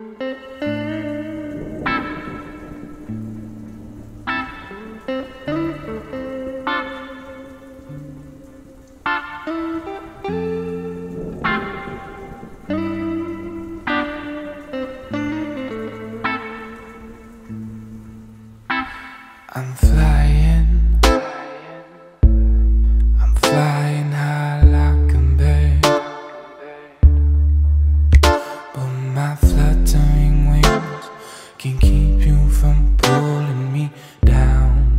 I'm flying, I'm flying high like a bird, but my fluttering wings can keep you from pulling me down.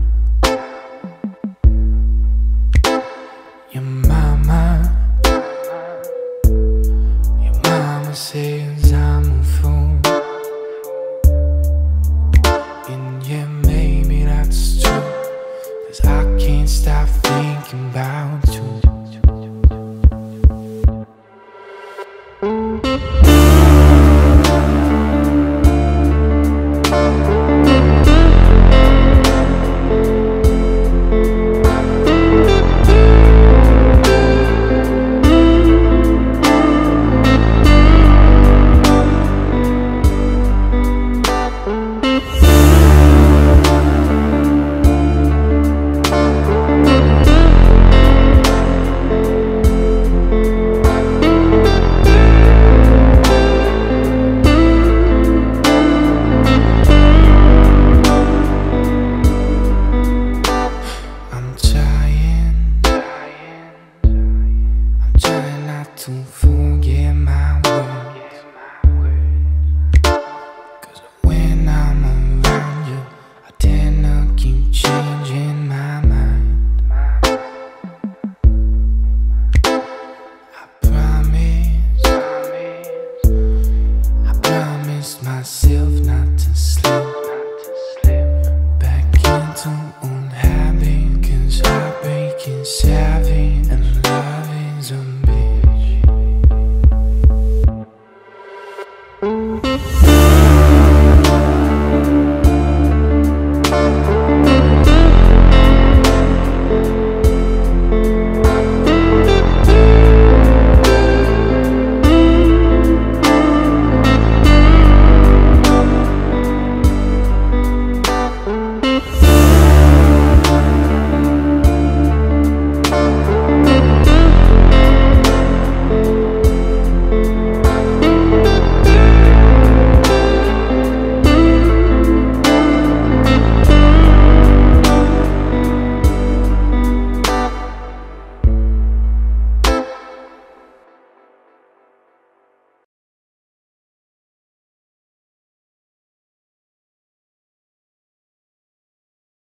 Your mama says I'm a fool, and yeah, maybe that's true, 'cause I can't stop thinking about you. To forget my words, 'cause when I'm around you, I tend to keep changing my mind. I promised myself